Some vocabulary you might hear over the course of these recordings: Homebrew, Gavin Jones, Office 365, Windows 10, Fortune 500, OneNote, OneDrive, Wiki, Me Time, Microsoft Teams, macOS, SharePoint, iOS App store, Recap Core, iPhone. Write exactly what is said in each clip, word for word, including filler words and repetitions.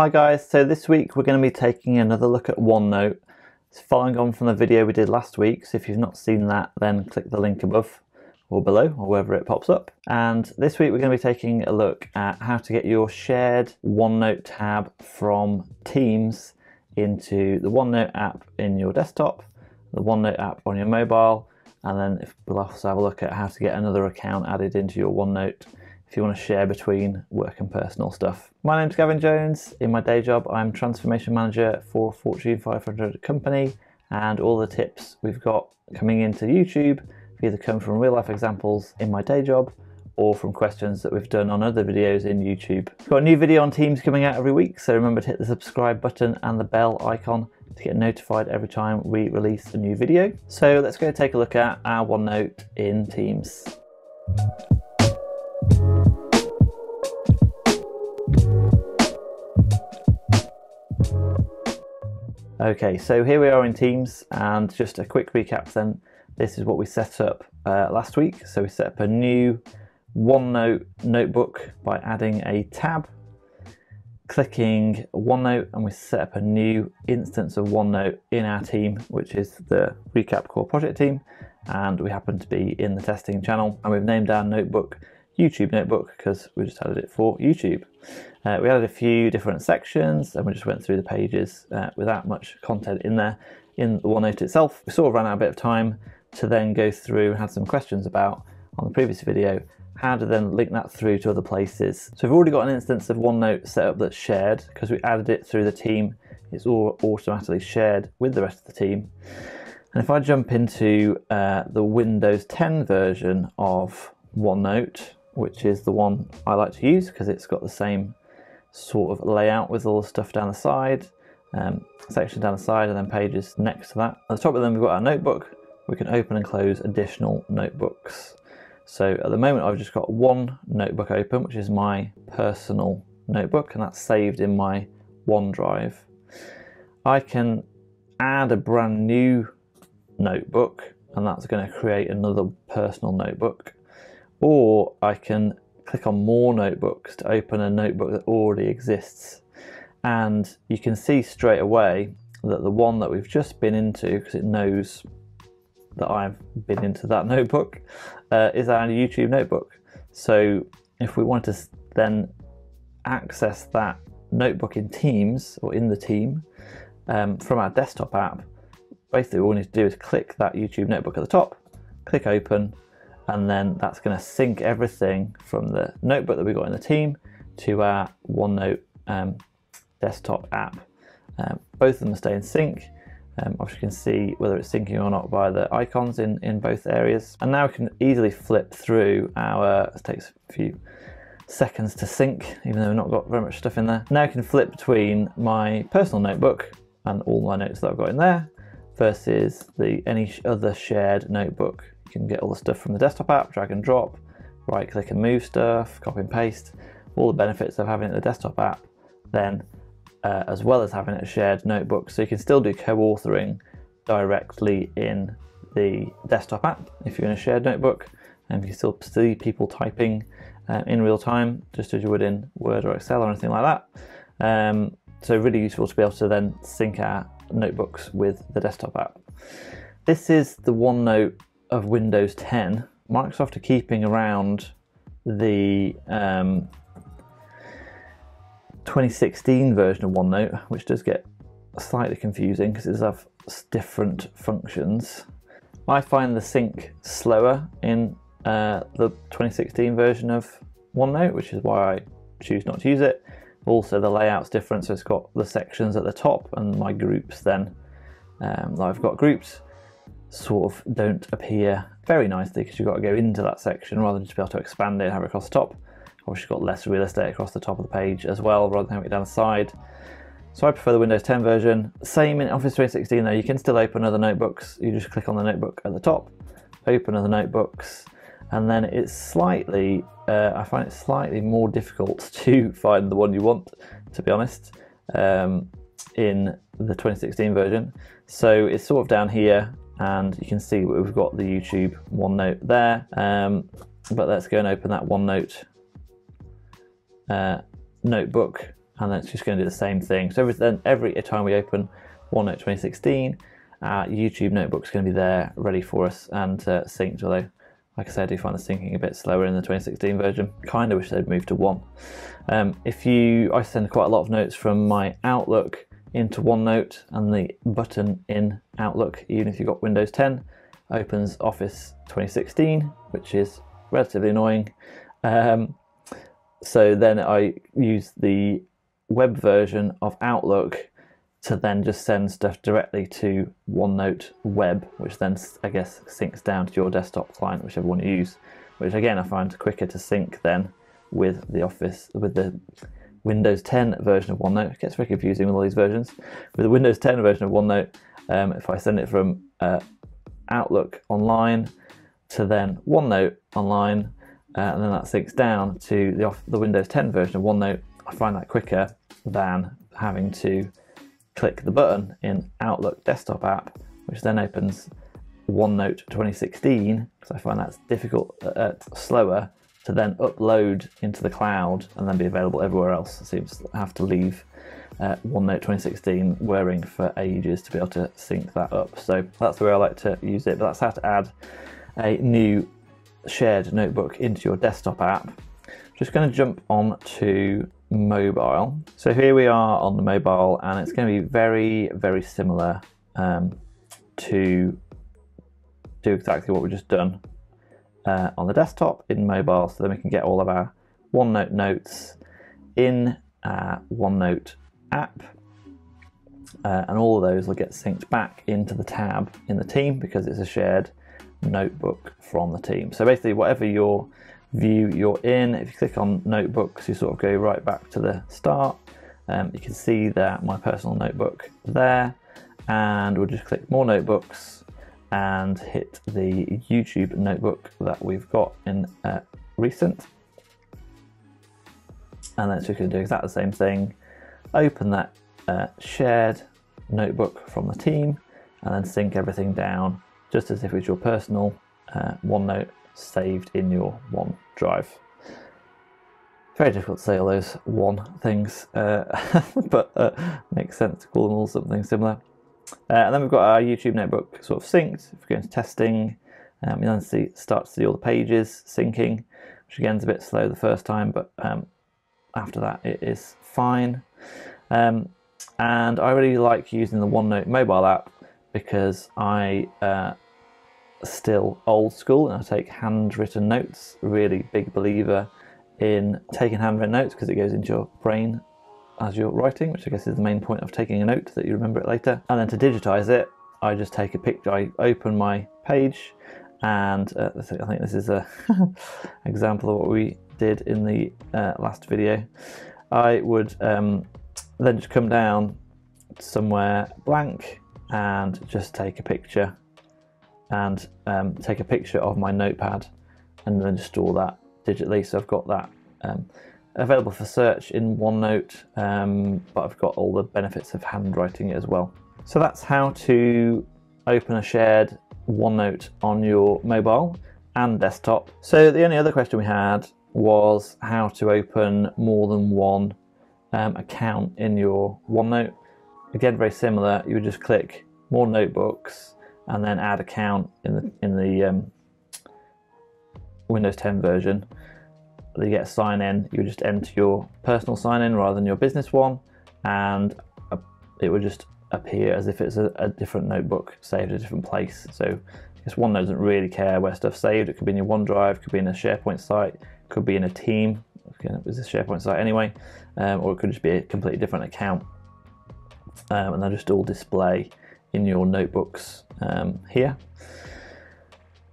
Hi guys, so this week we're going to be taking another look at OneNote. It's following on from the video we did last week, so if you've not seen that then click the link above or below or wherever it pops up. And this week we're going to be taking a look at how to get your shared OneNote tab from Teams into the OneNote app in your desktop, the OneNote app on your mobile, and then if we'll also have a look at how to get another account added into your OneNote if you want to share between work and personal stuff. My name's Gavin Jones. In my day job, I'm Transformation Manager for a Fortune five hundred company, and all the tips we've got coming into YouTube have either come from real life examples in my day job or from questions that we've done on other videos in YouTube. We've got a new video on Teams coming out every week, so remember to hit the subscribe button and the bell icon to get notified every time we release a new video. So let's go take a look at our OneNote in Teams. Okay, so here we are in Teams, and just a quick recap then. This is what we set up uh, last week. So we set up a new OneNote notebook by adding a tab, clicking OneNote, and we set up a new instance of OneNote in our team, which is the Recap Core project team, and we happen to be in the testing channel, and we've named our notebook YouTube notebook because we just added it for YouTube. Uh, we added a few different sections and we just went through the pages uh, without much content in there in the OneNote itself. We sort of ran out a bit of time to then go through and had some questions about on the previous video how to then link that through to other places. So we've already got an instance of OneNote set up that's shared because we added it through the team. It's all automatically shared with the rest of the team. And if I jump into uh, the Windows ten version of OneNote, which is the one I like to use because it's got the same sort of layout with all the stuff down the side, um, section down the side, and then pages next to that. At the top of them we've got our notebook. We can open and close additional notebooks. So at the moment I've just got one notebook open, which is my personal notebook, and that's saved in my OneDrive. I can add a brand new notebook, and that's going to create another personal notebook, or I can click on more notebooks to open a notebook that already exists. And you can see straight away that the one that we've just been into, because it knows that I've been into that notebook, uh, is our YouTube notebook. So if we want to then access that notebook in Teams or in the team um, from our desktop app, basically all we need to do is click that YouTube notebook at the top, click open, and then that's going to sync everything from the notebook that we got in the team to our OneNote um, desktop app. Um, both of them stay in sync. Um, obviously you can see whether it's syncing or not by the icons in, in both areas. And now we can easily flip through our, it takes a few seconds to sync, even though we've not got very much stuff in there. Now I can flip between my personal notebook and all my notes that I've got in there versus the any other shared notebook. You can get all the stuff from the desktop app, drag and drop, right click and move stuff, copy and paste, all the benefits of having it in the desktop app then, uh, as well as having it a shared notebook. So you can still do co-authoring directly in the desktop app if you're in a shared notebook, and you can still see people typing uh, in real time, just as you would in Word or Excel or anything like that. Um, so really useful to be able to then sync our notebooks with the desktop app. This is the OneNote of Windows ten. Microsoft are keeping around the um, twenty sixteen version of OneNote, which does get slightly confusing because it does have different functions. I find the sync slower in uh, the twenty sixteen version of OneNote, which is why I choose not to use it. Also, the layout's different, so it's got the sections at the top, and my groups then, um, I've got groups, sort of don't appear very nicely because you've got to go into that section rather than just be able to expand it and have it across the top. Obviously got less real estate across the top of the page as well rather than having it down the side. So I prefer the Windows ten version. Same in Office three sixteen though, you can still open other notebooks. You just click on the notebook at the top, open other notebooks, and then it's slightly, uh, I find it slightly more difficult to find the one you want, to be honest, um, in the twenty sixteen version. So it's sort of down here, and you can see we've got the YouTube OneNote there. Um, but let's go and open that OneNote uh, notebook, and then it's just going to do the same thing. So every, then every time we open OneNote twenty sixteen, our YouTube notebook's going to be there ready for us and uh, synced, although like I said, I do find the syncing a bit slower in the twenty sixteen version. Kind of wish they'd moved to one. Um, if you, I send quite a lot of notes from my Outlook into OneNote, and the button in Outlook, even if you've got Windows ten, opens Office twenty sixteen, which is relatively annoying. Um, so then I use the web version of Outlook to then just send stuff directly to OneNote web, which then, I guess, syncs down to your desktop client, whichever one you use, which again, I find quicker to sync then with the Office, with the Windows ten version of OneNote. It gets very confusing with all these versions. With the Windows ten version of OneNote, um, if I send it from uh, Outlook online to then OneNote online, uh, and then that syncs down to the, the Windows ten version of OneNote, I find that quicker than having to click the button in Outlook desktop app, which then opens OneNote twenty sixteen, because I find that's difficult, uh, slower to then upload into the cloud and then be available everywhere else. It seems to have to leave uh, OneNote twenty sixteen whirring for ages to be able to sync that up. So that's the way I like to use it, but that's how to add a new shared notebook into your desktop app. Just going to jump on to mobile. So here we are on the mobile, and it's going to be very, very similar um, to do exactly what we've just done uh, on the desktop in mobile. So then we can get all of our OneNote notes in our OneNote app, uh, and all of those will get synced back into the tab in the team because it's a shared notebook from the team. So basically, whatever your view you're in, if you click on notebooks, you sort of go right back to the start. Um, you can see that my personal notebook there, and we'll just click more notebooks and hit the YouTube notebook that we've got in uh, recent, and then so we can do exactly the same thing, open that uh, shared notebook from the team, and then sync everything down just as if it's your personal uh, OneNote saved in your OneDrive. Very difficult to say all those one things, uh, but uh, makes sense to call them all something similar. Uh, and then we've got our YouTube notebook sort of synced. If we go into testing, um, you'll then see, start to see all the pages syncing, which again is a bit slow the first time, but um, after that it is fine. Um, and I really like using the OneNote mobile app because I uh, still old school and I take handwritten notes. Really big believer in taking handwritten notes because it goes into your brain as you're writing, which I guess is the main point of taking a note, that you remember it later. And then to digitize it, I just take a picture, I open my page, and uh, I think this is a example of what we did in the uh, last video. I would um, then just come down somewhere blank and just take a picture and um, take a picture of my notepad and then just store that digitally. So I've got that um, available for search in OneNote, um, but I've got all the benefits of handwriting it as well. So that's how to open a shared OneNote on your mobile and desktop. So the only other question we had was how to open more than one um, account in your OneNote. Again, very similar, you would just click more notebooks and then add account in the, in the um, Windows ten version. You get a sign in, you just enter your personal sign in rather than your business one, and it would just appear as if it's a, a different notebook saved at a different place. So I guess OneNote doesn't really care where stuff's saved. It could be in your OneDrive, could be in a SharePoint site, could be in a team, okay, it was a SharePoint site anyway, um, or it could just be a completely different account. Um, and they'll just all display in your notebooks um, here.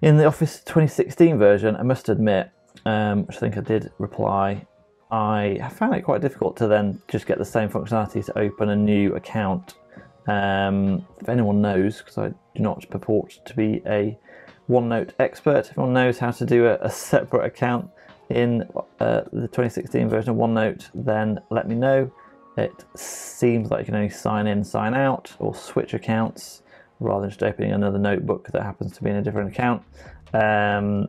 In the Office twenty sixteen version, I must admit, um, which I think I did reply, I found it quite difficult to then just get the same functionality to open a new account. Um, if anyone knows, because I do not purport to be a OneNote expert, if anyone knows how to do a, a separate account in uh, the twenty sixteen version of OneNote, then let me know. It seems like you can only sign in, sign out, or switch accounts rather than just opening another notebook that happens to be in a different account, um,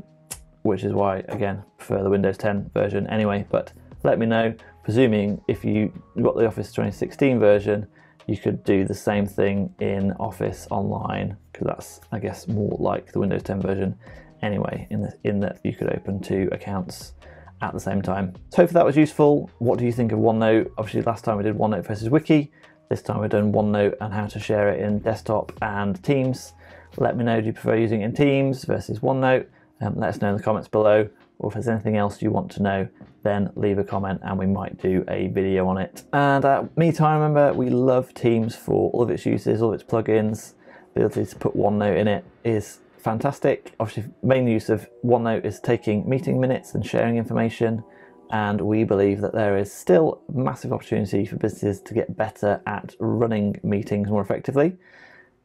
which is why, again, I prefer the Windows ten version anyway. But let me know. presuming if you got the Office twenty sixteen version, you could do the same thing in Office Online, because that's, I guess, more like the Windows ten version anyway, in, the, in that you could open two accounts at the same time. So hopefully that was useful. What do you think of OneNote? Obviously last time we did OneNote versus Wiki. This time we've done OneNote and how to share it in Desktop and Teams. Let me know, do you prefer using it in Teams versus OneNote? Um, let us know in the comments below, or if there's anything else you want to know, then leave a comment and we might do a video on it. And at Me Time, remember, we love Teams for all of its uses, all of its plugins. The ability to put OneNote in it is fantastic. Obviously, main use of OneNote is taking meeting minutes and sharing information. And we believe that there is still massive opportunity for businesses to get better at running meetings more effectively.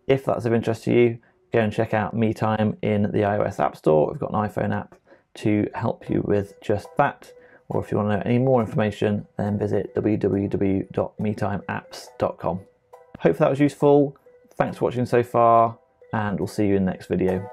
If that's of interest to you, go and check out Me Time in the iOS App Store. We've got an iPhone app to help you with just that. Or if you want to know any more information, then visit w w w dot me time apps dot com. Hope that was useful. Thanks for watching so far, and we'll see you in the next video.